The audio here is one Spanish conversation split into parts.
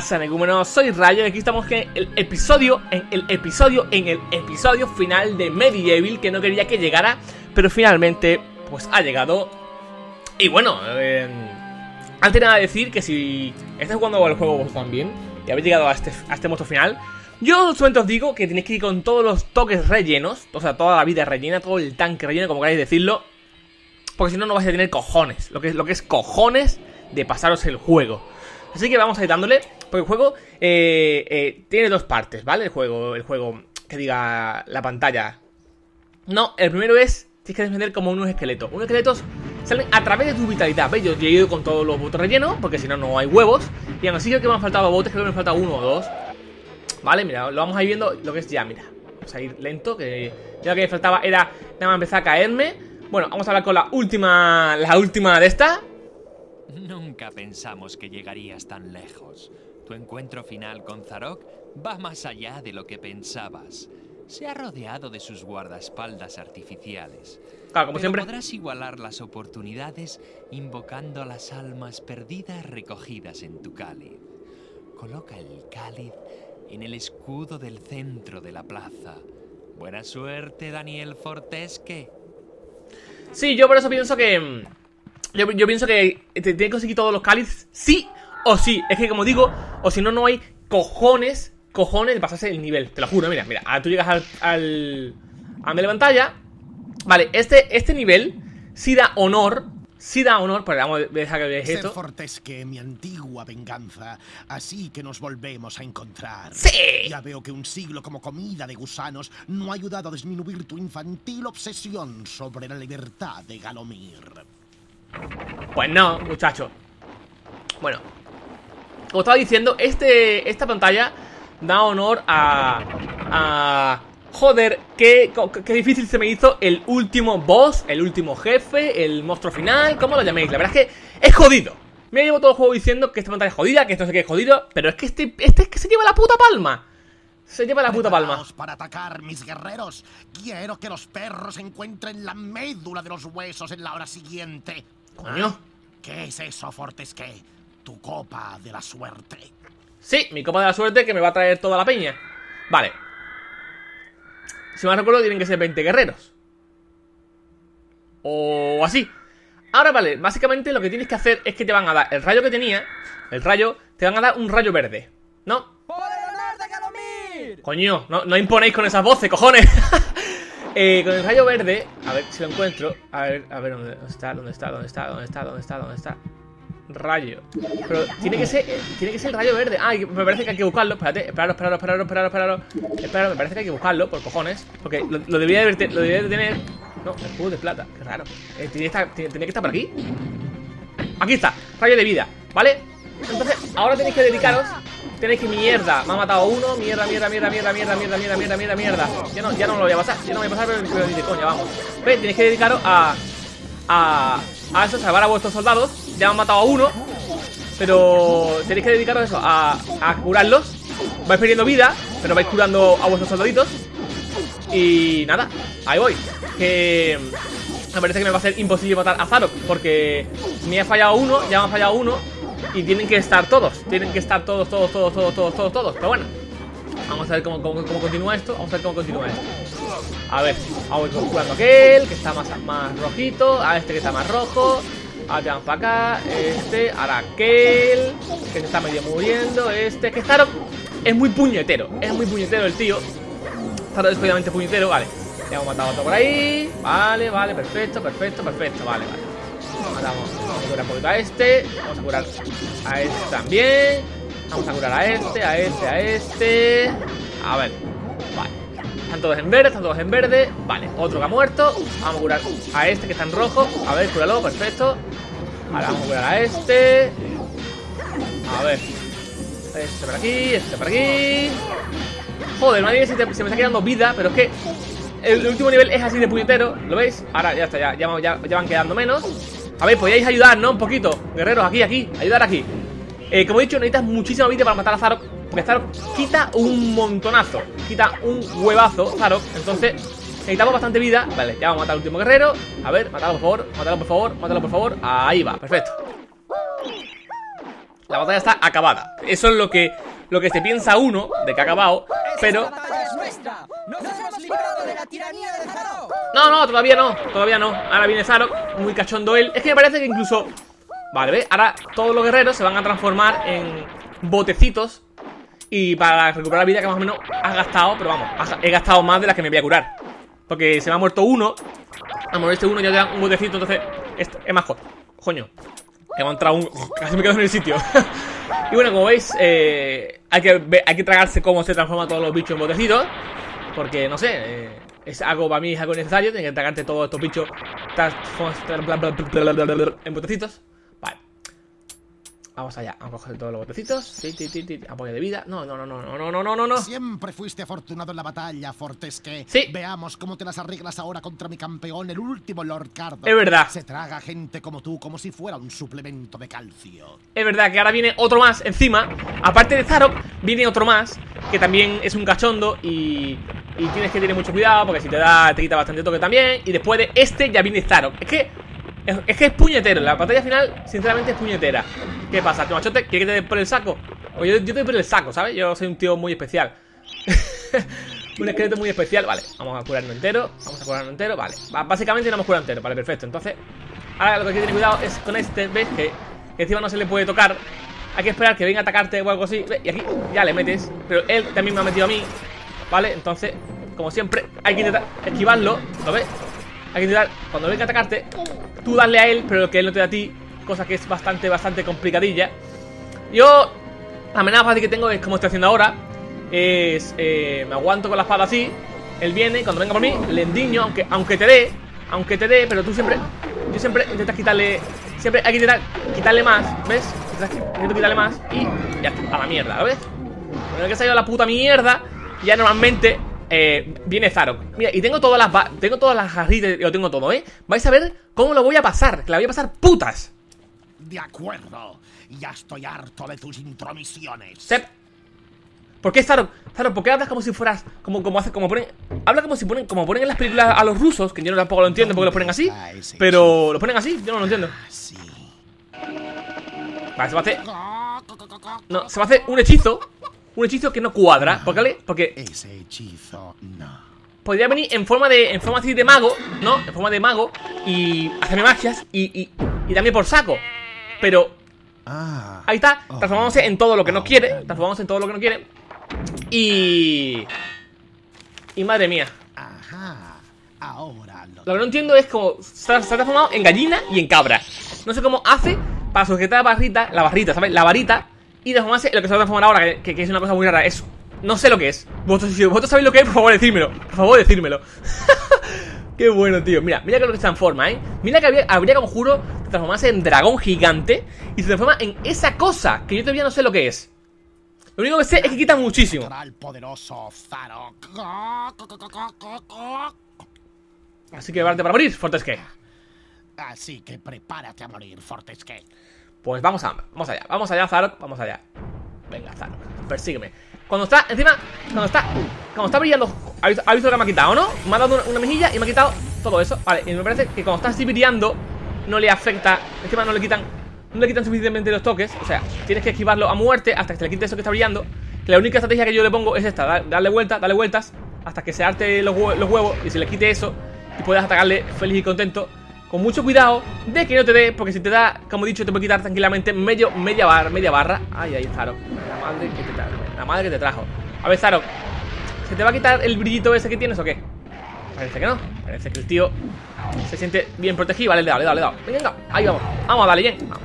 pasa, Negúmenos? Soy Rayo y aquí estamos en el episodio final de MediEvil, que no quería que llegara, pero finalmente pues ha llegado. Y bueno, antes de nada decir que si estáis jugando al juego vos también y habéis llegado a este monstruo final, yo solamente os digo que tenéis que ir con todos los toques rellenos, o sea, toda la vida rellena, todo el tanque relleno, como queráis decirlo, porque si no, no vais a tener cojones, lo que es cojones de pasaros el juego. Así que vamos a ir dándole, porque el juego tiene dos partes, ¿vale? El juego que diga la pantalla. No, el primero es, tienes que defender como unos esqueletos. Unos esqueletos salen a través de tu vitalidad, ¿veis? Yo he ido con todos los botes rellenos, porque si no, no hay huevos. Y aún así creo que me han faltado botes, creo que me han faltado uno o dos. Vale, mira, lo vamos a ir viendo lo que es ya, mira. Vamos a ir lento, que ya lo que me faltaba era nada más empezar a caerme. Bueno, vamos a hablar con la última de esta. Nunca pensamos que llegarías tan lejos. Tu encuentro final con Zarok va más allá de lo que pensabas. Se ha rodeado de sus guardaespaldas artificiales. Claro, como siempre. Podrás igualar las oportunidades invocando las almas perdidas recogidas en tu cáliz. Coloca el cáliz en el escudo del centro de la plaza. Buena suerte, Daniel Fortesque. Sí, yo por eso pienso que... Yo pienso que te tienes que conseguir todos los cálices, sí o sí. Es que como digo, o si no, no hay cojones de pasarse el nivel. Te lo juro, mira, mira, ahora tú llegas a la pantalla. Vale, este nivel sí da honor, pero vamos, deja que veáis esto. Ser Fortesque, mi antigua venganza, así que nos volvemos a encontrar. ¡Sí! Ya veo que un siglo como comida de gusanos no ha ayudado a disminuir tu infantil obsesión sobre la libertad de Galomir. Pues no, muchachos. Bueno, como estaba diciendo, esta pantalla da honor a joder, qué difícil se me hizo el último boss, el último jefe, el monstruo final, como lo llaméis. La verdad es que es jodido. Me llevo todo el juego diciendo que esta pantalla es jodida, que esto no sé qué es jodido, pero es que este es que se lleva la puta palma. Se lleva la puta palma. Para atacar, mis guerreros. Quiero que los perros encuentren la médula de los huesos en la hora siguiente. ¿Coño? ¿Qué es eso, Fortesque? Tu copa de la suerte. Sí, mi copa de la suerte que me va a traer toda la peña. Vale. Si me recuerdo, tienen que ser 20 guerreros. O así. Ahora, vale, básicamente lo que tienes que hacer es que te van a dar el rayo que tenía. El rayo, te van a dar un rayo verde, ¿no? Coño, no imponéis con esas voces, cojones. Con el rayo verde, a ver si lo encuentro. A ver, ¿dónde está? Rayo. Pero tiene que ser el rayo verde. Ay, me parece que hay que buscarlo. Espérate, esperaros, me parece que hay que buscarlo, por cojones. Porque lo debía de tener. No, escudo de plata, qué raro. Tenía que estar por aquí. Aquí está, rayo de vida, ¿vale? Entonces, ahora tenéis que dedicaros. Tenéis que mierda, me ha matado uno, mierda. Ya no lo voy a pasar, pero ni de coña, vamos. Ven, tenéis que dedicaros a eso, salvar a vuestros soldados. Ya me han matado a uno, pero tenéis que dedicaros a eso, a curarlos. Vais perdiendo vida, pero vais curando a vuestros soldaditos. Y nada, ahí voy. Que me parece que me va a ser imposible matar a Zarok, porque me ha fallado uno, ya me ha fallado uno. Y tienen que estar todos. Tienen que estar todos. Pero bueno, vamos a ver cómo continúa esto. A ver, vamos curando a aquel que está más rojito, a este que está más rojo. Ahora te van para acá. Este, ahora aquel que se está medio moviendo. Este, que Zarok es muy puñetero. Es muy puñetero el tío. Zarok es obviamente puñetero, vale. Ya hemos matado a otro por ahí. Vale, perfecto. Vale. Matamos. Vamos a curar un poquito a este. Vamos a curar a este también. Vamos a curar a este, A ver. Vale. Están todos en verde. Vale. Otro que ha muerto. Vamos a curar a este que está en rojo. A ver, cúralo. Perfecto. Ahora vamos a curar a este. A ver. Este por aquí. Joder, madre mía, se me está quedando vida. Pero es que el último nivel es así de puñetero. ¿Lo veis? Ahora ya está. Ya van quedando menos. A ver, podíais ayudar, ¿no? Un poquito, guerreros, aquí, ayudar aquí. Como he dicho, necesitas muchísima vida para matar a Zarok, porque Zarok quita un montonazo, quita un huevazo Zarok, entonces necesitamos bastante vida. Vale, ya vamos a matar al último guerrero. A ver, matadlo por favor, ahí va, perfecto. La batalla está acabada. Eso es lo que se piensa uno, de que ha acabado, pero... No, todavía no. Ahora viene Zarok, muy cachondo él. Es que me parece que incluso... Vale, ¿ves? Ahora todos los guerreros se van a transformar en botecitos y para recuperar la vida que más o menos has gastado, pero vamos, he gastado más de las que me voy a curar. Porque se me ha muerto uno, a morirse uno ya llevan un botecito, entonces es más corto. Coño, he encontrado un... Casi me quedo en el sitio. Y bueno, como veis, hay que tragarse cómo se transforman todos los bichos en botecitos. Porque, no sé, es algo para mí es algo necesario, tienes que tragarte todos estos bichos en botecitos. Vamos allá, vamos a coger todos los botecitos. Apoyo de vida. No. Siempre fuiste afortunado en la batalla, Fortesque. Sí. Veamos cómo te las arreglas ahora contra mi campeón, el último Lord Cardo. Es verdad. Se traga gente como tú, como si fuera un suplemento de calcio. Es verdad que ahora viene otro más encima. Aparte de Zarok, viene otro más, que también es un cachondo y tienes que tener mucho cuidado, porque si te da, te quita bastante toque también. Y después de este ya viene Zarok. Es que es puñetero, la batalla final, sinceramente, es puñetera. ¿Qué pasa, tío machote? ¿Quieres que te dé por el saco? O yo te doy por el saco, ¿sabes? Yo soy un tío muy especial. Un esqueleto muy especial, vale. Vamos a curarlo entero, vale. Básicamente no hemos curado entero, vale, perfecto. Entonces, ahora lo que hay que tener cuidado es con este, ¿ves? Que encima no se le puede tocar. Hay que esperar que venga a atacarte o algo así. ¿Ves? Y aquí ya le metes, pero él también me ha metido a mí, ¿vale? Entonces, como siempre, hay que intentar esquivarlo, ¿lo ves? Hay que intentar, cuando venga a atacarte, tú darle a él, pero que él no te da a ti. Cosa que es bastante complicadilla. Yo, la manera fácil que tengo es como estoy haciendo ahora. Es, me aguanto con la espada así. Él viene, cuando venga por mí, le endiño, aunque te dé, pero tú siempre... Yo siempre intentas quitarle... Siempre hay que intentar quitarle más, ¿ves? Intento quitarle más y ya está, a la mierda, ¿lo ves? Bueno, que se ha ido a la puta mierda. Ya normalmente... viene Zarok. Mira, y tengo todas las jarritas, lo tengo todo, ¿eh? Vais a ver cómo lo voy a pasar, que la voy a pasar putas. De acuerdo, ya estoy harto de tus intromisiones. Sep. ¿Por qué Zarok? Zarok, ¿por qué hablas como si fueras como ponen en las películas a los rusos, que yo tampoco lo entiendo porque los ponen así, pero los ponen así, yo no lo entiendo. Vale, se va a hacer un hechizo. Un hechizo que no cuadra, ¿vale? Porque ese hechizo no. Podría venir en forma así de mago, ¿no? En forma de mago y hacerme magias y también por saco. Pero ahí está, transformándose en todo lo que no quiere, y madre mía. Ajá. Ahora lo que no entiendo es como se ha transformado en gallina y en cabra. No sé cómo hace para sujetar la barrita, ¿sabes? La varita. Y transformarse en lo que se va a transformar ahora, que es una cosa muy rara. Eso, no sé lo que es. ¿Vosotros sabéis lo que es? Por favor, decírmelo. Qué bueno, tío. Mira que lo que se transforma, ¿eh? Mira que habría conjuro de transformarse en dragón gigante. Y se transforma en esa cosa que yo todavía no sé lo que es. Lo único que sé es que quita muchísimo. Así que prepárate para morir, Fortesque. Pues vamos allá, Zarok, Venga, Zarok, persígueme. Cuando está brillando, ¿ha visto que me ha quitado, no? Me ha dado una mejilla y me ha quitado todo eso. Vale, y me parece que cuando está así brillando no le afecta, encima no le quitan suficientemente los toques. O sea, tienes que esquivarlo a muerte hasta que se le quite eso que está brillando. Que la única estrategia que yo le pongo es esta, darle vueltas hasta que se harte los huevos y se le quite eso y puedas atacarle feliz y contento. Con mucho cuidado de que no te dé, porque si te da, como he dicho, te puede quitar tranquilamente media barra. Ay, Zarok, la madre que te trajo. A ver, Zarok, ¿se te va a quitar el brillito ese que tienes o qué? Parece que no, parece que el tío se siente bien protegido. Vale, le he dado. Venga, ahí vamos, vamos a darle bien. No,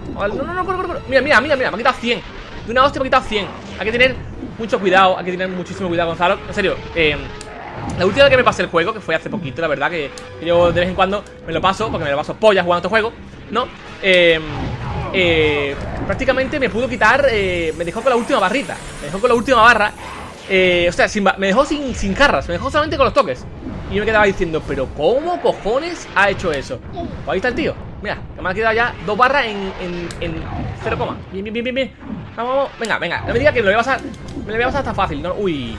corre. Mira, me ha quitado 100. De una hostia me ha quitado 100. Hay que tener mucho cuidado, hay que tener muchísimo cuidado con Zarok. En serio, la última vez que me pasé el juego, que fue hace poquito, la verdad que yo de vez en cuando me lo paso, porque me lo paso polla jugando este juego, ¿no? Prácticamente me pudo quitar, me dejó con la última barrita. O sea, me dejó sin carras, me dejó solamente con los toques. Y yo me quedaba diciendo, pero ¿cómo cojones ha hecho eso? Pues ahí está el tío, mira, que me ha quedado ya 2 barras en 0, bien. Vamos, venga, no me digas que me lo voy a pasar hasta fácil, ¿no? Uy...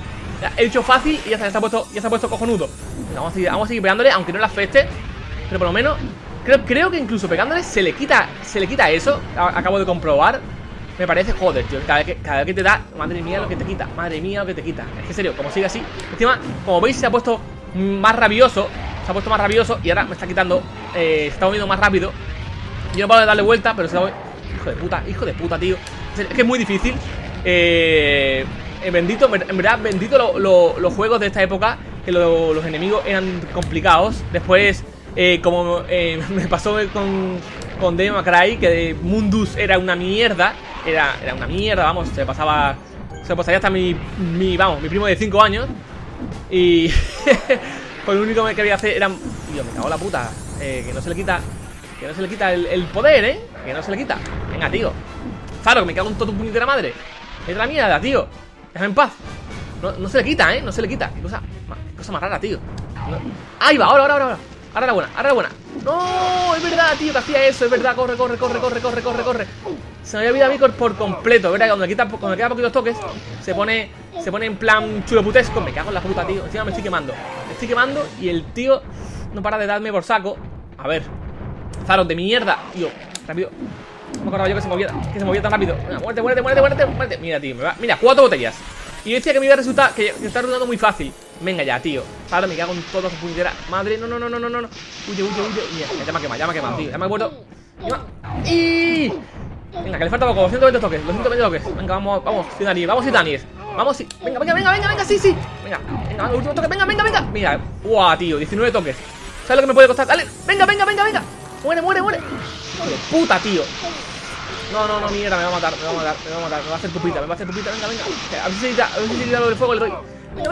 He dicho fácil y ya se ha puesto cojonudo. Vamos a seguir pegándole, aunque no le afecte. Pero por lo menos creo que incluso pegándole se le quita eso. Acabo de comprobar. Me parece, joder, tío, cada vez que te da, madre mía lo que te quita, madre mía lo que te quita. Es que en serio, como sigue así, encima, como veis se ha puesto más rabioso. Se ha puesto más rabioso y ahora me está quitando, se está moviendo más rápido. Yo no puedo darle vuelta, pero se la voy... hijo de puta, tío. Es que es muy difícil. Bendito, en verdad, bendito los juegos de esta época, que los enemigos eran complicados. Después, como me pasó con Devil May Cry, que Mundus era una mierda. Era una mierda, vamos, se pasaría hasta mi primo de 5 años. Y pues lo único que había que hacer era... Dios, me cago en la puta, que no se le quita el poder, que no se le quita. Venga, tío, Zarok, me cago en todo tu puñetera madre. Es la mierda, tío, déjame en paz. No se le quita, no se le quita. Qué cosa más rara, tío, no. Ahí va, ahora ahora la buena, ahora la buena. No, es verdad, tío, que hacía eso, es verdad. Corre. Se me había olvidado a mí por completo, ¿verdad? Cuando le queda poquitos toques, se pone en plan chulo putesco. Me cago en la puta, tío. Encima me estoy quemando y el tío no para de darme por saco. A ver, Zarok de mierda, tío, rápido. No me acordaba yo que se movía tan rápido. Venga, muérete. Mira, tío, mira, 4 botellas. Y yo decía que me iba a resultar, que está resultando muy fácil. Venga ya, tío. Ahora me cago en toda su puñetera madre. No. Huye. Mira, ya me ha quemado, tío. Ya me ha muerto. Y... venga, que le falta poco. 220 toques. 220 toques. Venga, vamos, Daniel. Vamos, Daniel. Vamos, sí. Venga. Sí. Venga, último toque. Venga. Mira. Guau, tío. 19 toques. ¿Sabes lo que me puede costar? Dale. Venga. Muere. Puta, tío. No, mierda, me va a matar, me va a hacer pupita, venga. A ver si le da lo del fuego, le doy.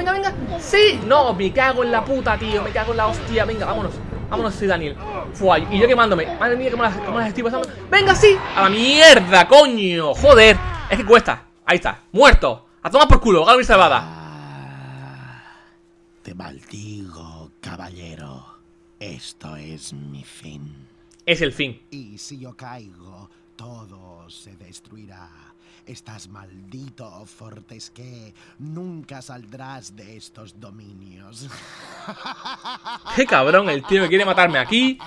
Venga. Sí, no, me cago en la puta, tío, me cago en la hostia. Venga, vámonos, soy Daniel. Fua, y yo quemándome, madre mía, cómo las estoy pasando. Venga, sí, a la mierda, coño, joder. Es que cuesta, ahí está, muerto. A tomar por culo, Galomir salvada. Te maldigo, caballero. Esto es mi fin. Es el fin. Y si yo caigo, todo se destruirá. Estás maldito, Fortesque. Nunca saldrás de estos dominios. Qué cabrón, el tío que quiere matarme aquí.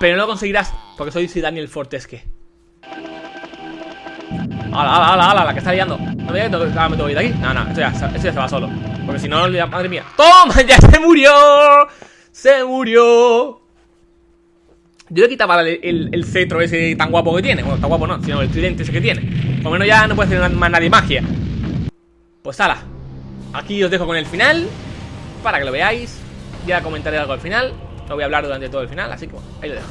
Pero no lo conseguirás, porque soy Sir Daniel Fortesque. Ala, la que está liando. No me voy a meter de aquí. No, esto ya se va solo. Porque si no, madre mía. ¡Toma! ¡Ya se murió! ¡Se murió! Yo le quitaba el cetro ese tan guapo que tiene. Bueno, tan guapo no, sino el tridente ese que tiene. Por lo menos ya no puede hacer más nadie magia. Pues ala, aquí os dejo con el final, para que lo veáis. Ya comentaré algo al final. No voy a hablar durante todo el final, así que bueno, ahí lo dejo.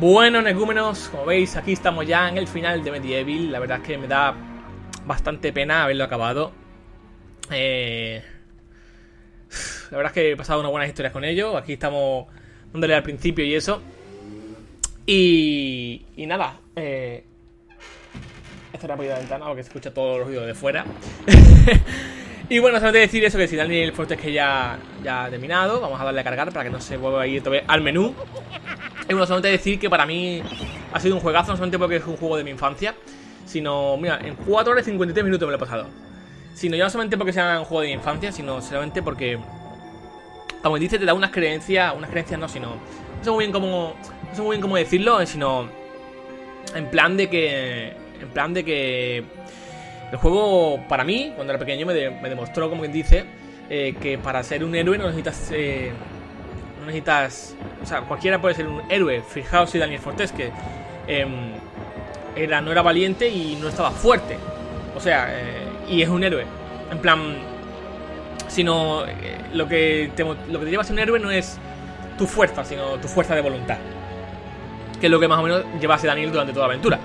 Bueno, energúmenos, como veis, aquí estamos ya en el final de MediEvil. La verdad es que me da bastante pena haberlo acabado. La verdad es que he pasado unas buenas historias con ello. Aquí estamos dándole al principio y eso. Y nada, esta era por la ventana porque se escucha todo el ruido de fuera. Y bueno, solamente decir eso, que si Daniel Fortesque ya ha terminado, vamos a darle a cargar para que no se vuelva a ir todavía al menú. Y bueno, solamente decir que para mí ha sido un juegazo, no solamente porque es un juego de mi infancia, sino, mira, en 4 horas y 53 minutos me lo he pasado. Sino ya no solamente porque sea un juego de mi infancia, sino solamente porque, como dice, te da unas creencias no, sino, no sé muy bien cómo, no sé muy bien cómo decirlo, sino en plan de que el juego, para mí, cuando era pequeño, me demostró, como quien dice, que para ser un héroe no necesitas, o sea, cualquiera puede ser un héroe. Fijaos si Daniel Fortesque no era valiente y no estaba fuerte, o sea, y es un héroe, en plan, sino lo que te lleva a ser un héroe no es tu fuerza, sino tu fuerza de voluntad, que es lo que más o menos llevase Daniel durante toda la aventura.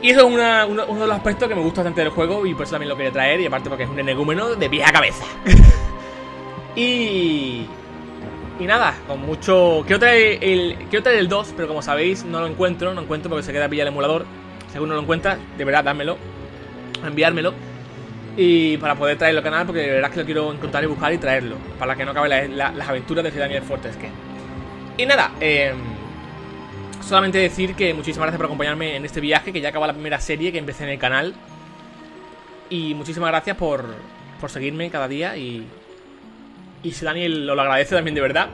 Y eso es uno de los aspectos que me gusta bastante del juego, y por eso también lo quería traer, y aparte porque es un energúmeno de pies a cabeza. Y nada, con mucho... Quiero traer el 2, pero como sabéis, no lo encuentro porque se queda pillado el emulador. Si alguno lo encuentra, de verdad, dádmelo, enviármelo, y para poder traerlo al canal, porque de verdad es que lo quiero encontrar y buscar y traerlo, para que no acabe las aventuras de Sir Daniel Fortesque. Y nada, solamente decir que muchísimas gracias por acompañarme en este viaje, que ya acaba la primera serie que empecé en el canal. Y muchísimas gracias por seguirme cada día, y si Daniel lo agradece también, de verdad.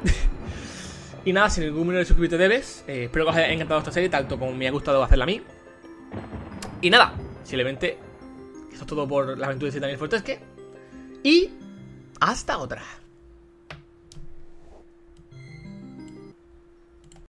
Y nada, sin ningún número de suscribirte debes. Espero que os haya encantado esta serie, tanto como me ha gustado hacerla a mí. Y nada, simplemente, esto es todo por la aventura de Sir Daniel Fortesque. Y hasta otra.